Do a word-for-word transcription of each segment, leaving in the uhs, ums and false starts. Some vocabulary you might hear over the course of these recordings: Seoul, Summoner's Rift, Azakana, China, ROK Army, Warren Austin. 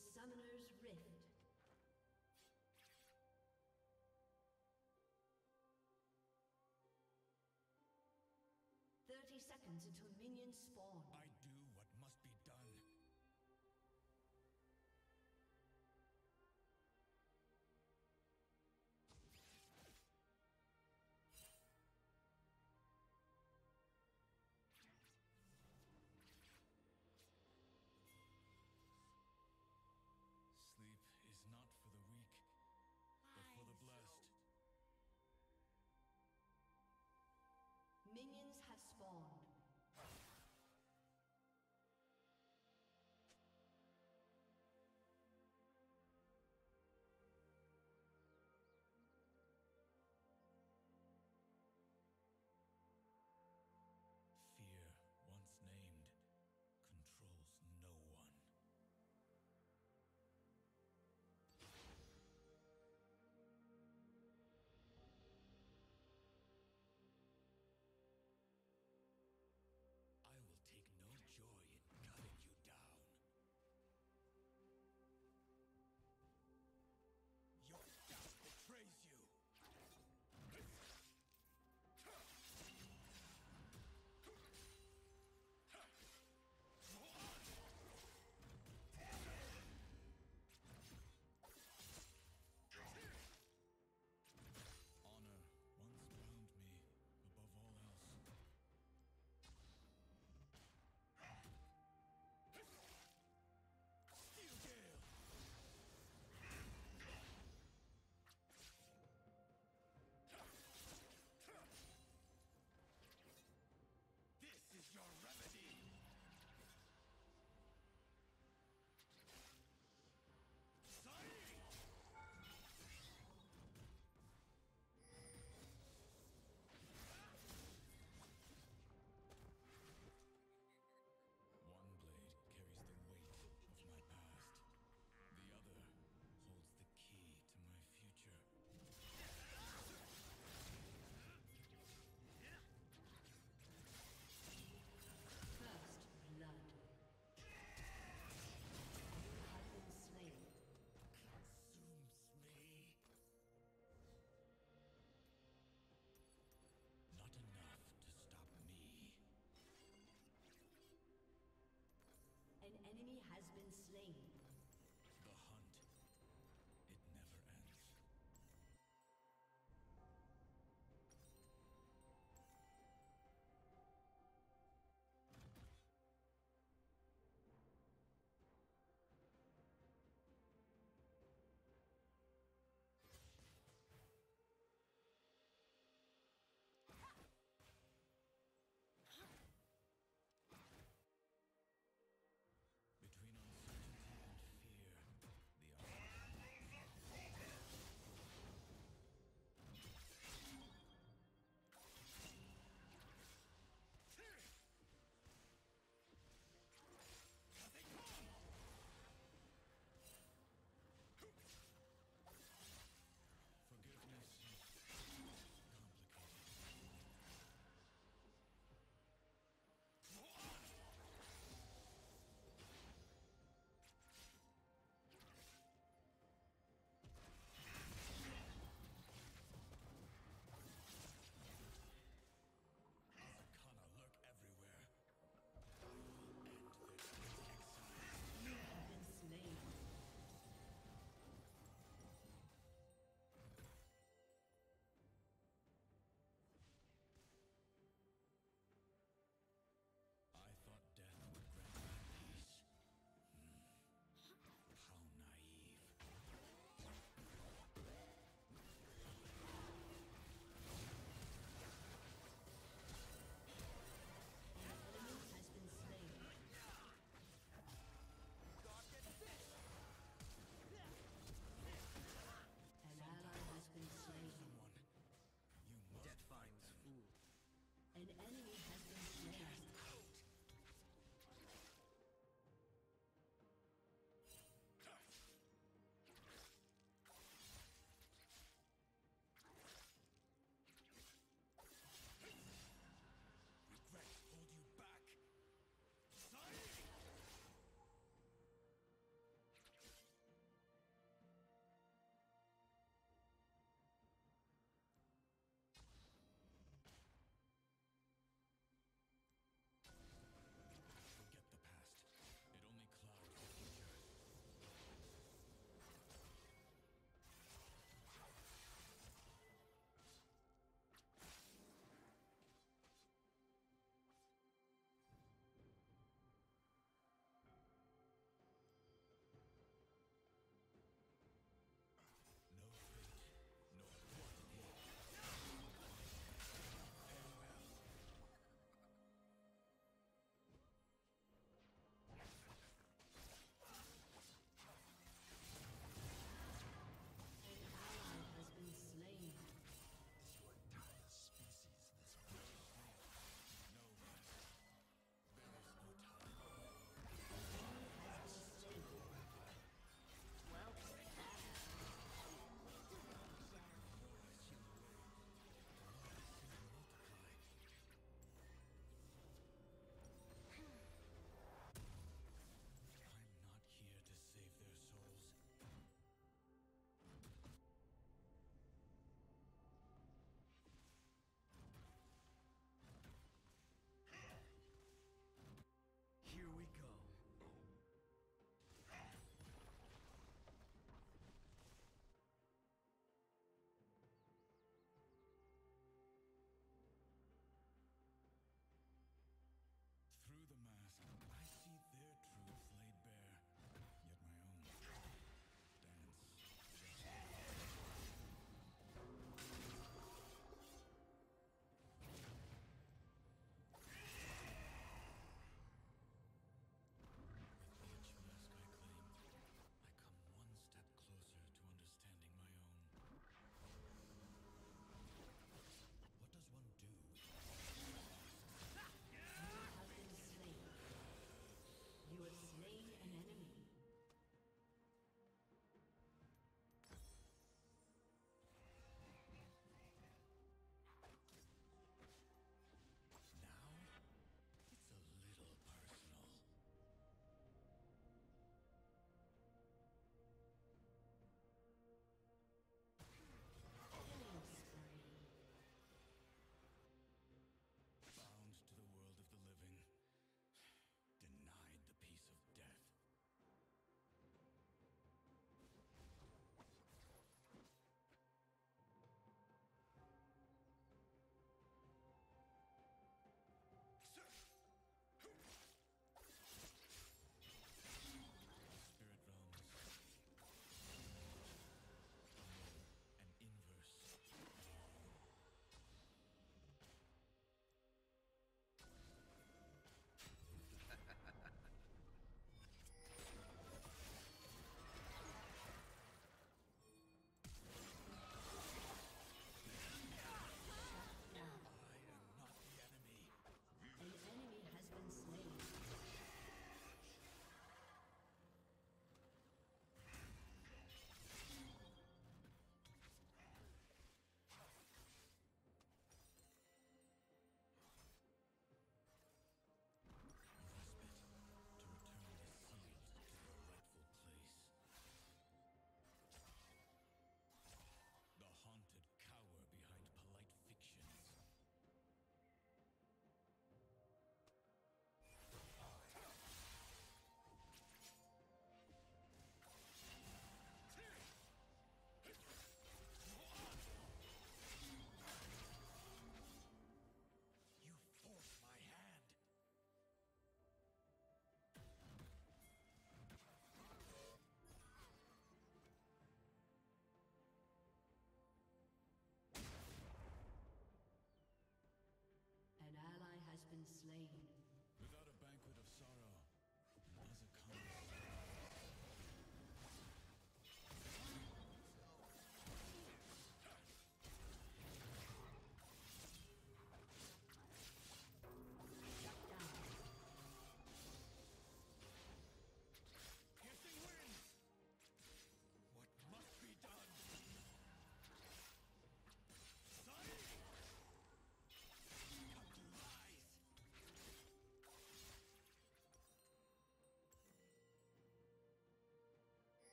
the Summoner's Rift. Thirty seconds until minions spawn. I do what must be done. Sleep is not for the weak, but for the blessed. Minions have spawned. Fear, once named, controls no one. been slain. Without a banquet of sorrow, does it come? Spree.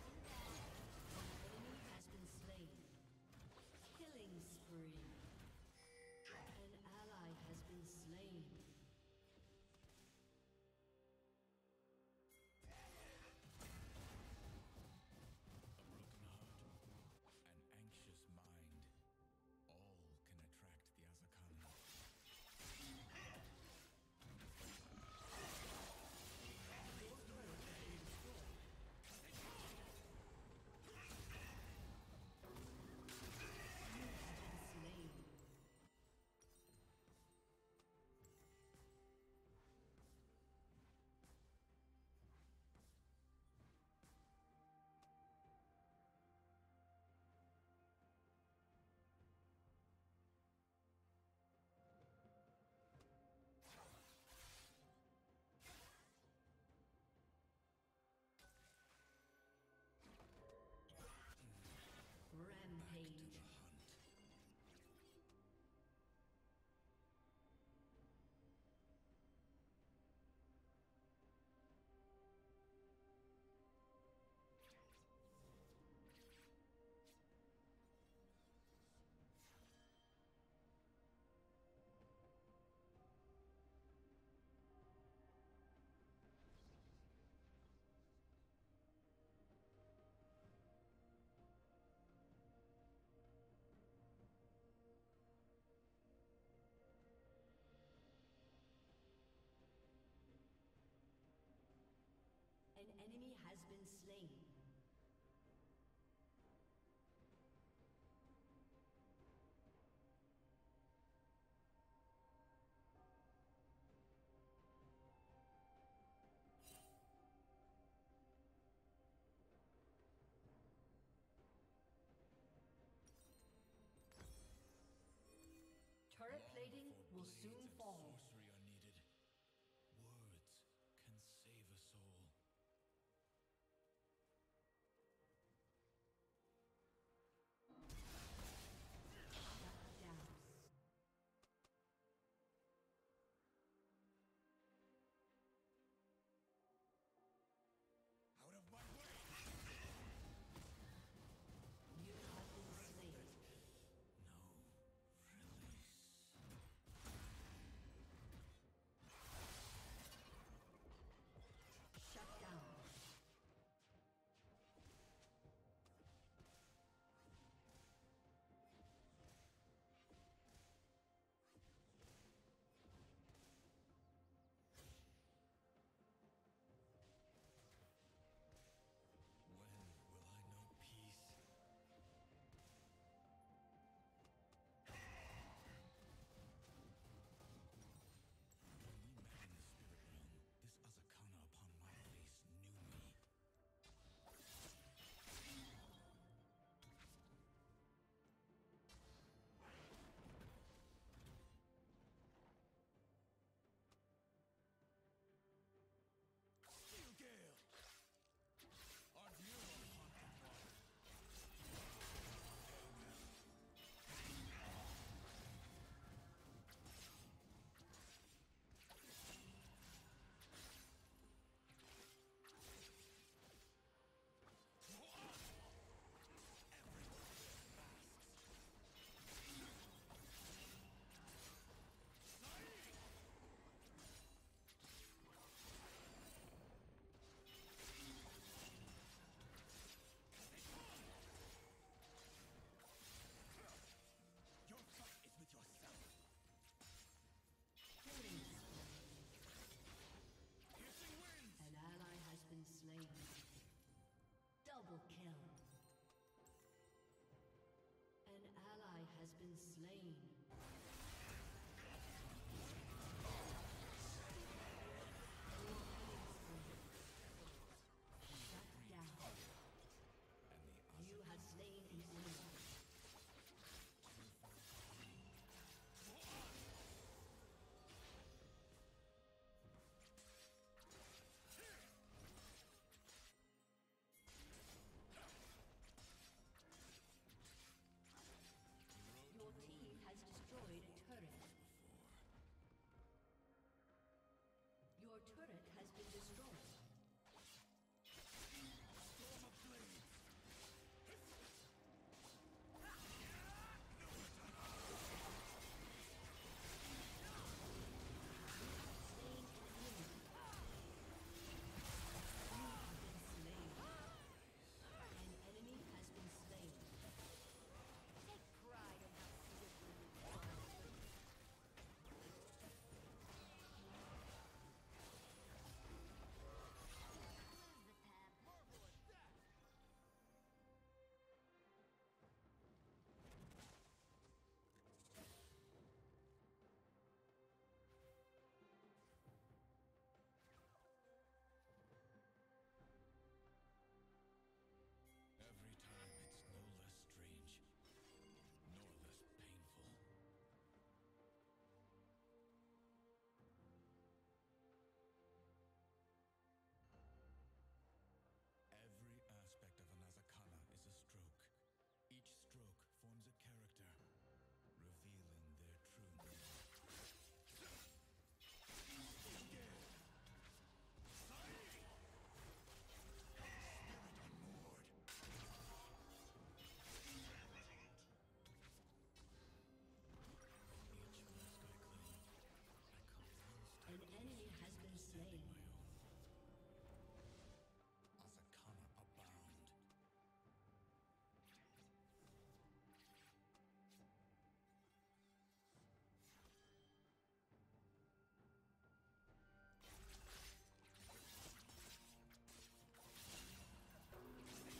An ally has been slain. A broken heart, an anxious mind, all can attract the Azakana. Rampage. Back to the hunt. An enemy has been slain. Turret plating will soon fall. Sorcery are needed. Words can save us all. Out of my way! You have been slain. No, release. been slain. Shut down. And the you have slain the enemy. Your turret has been destroyed. Storm of blades. Every time it's no less strange, nor less painful. Every aspect of an Azakana is a stroke. Each stroke forms a character, revealing their true nature. An enemy has been slain. Azakana abound. Demons take many forms. I hunt them all the same. Azakana, once named, can be bound.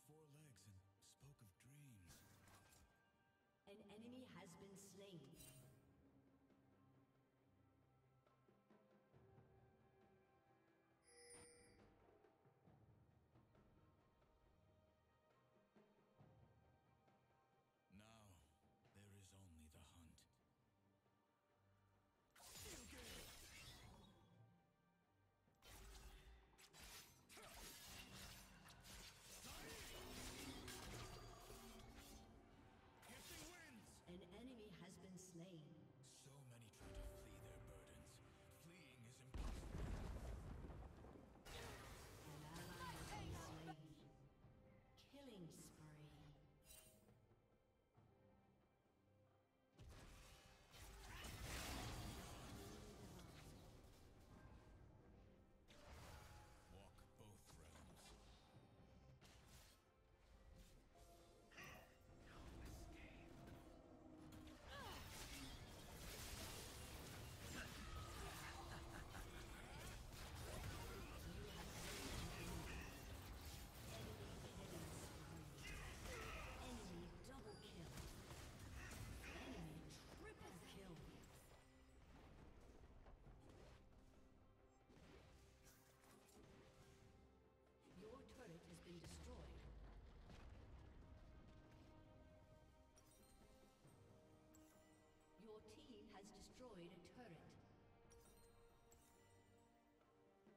Not enough to stop me. On a cliff. The ally has been slain. Strangest spirit. It walked on four legs and spoke of dreams. An enemy has been slain. Now, there is only the hunt. Still good. Kissing wins. An enemy has been slain. destroyed a turret. Humans lie. Swords speak truth.